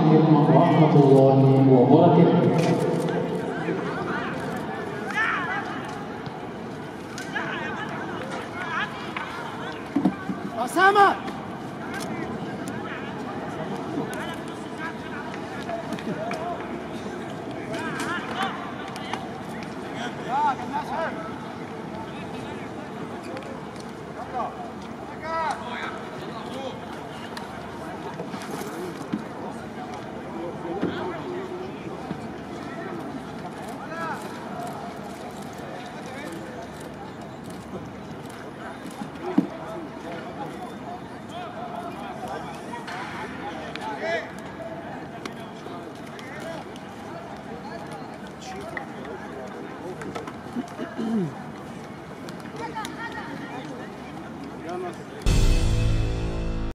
عليكم ورحمة الله وبركاته. Osama! Gracias.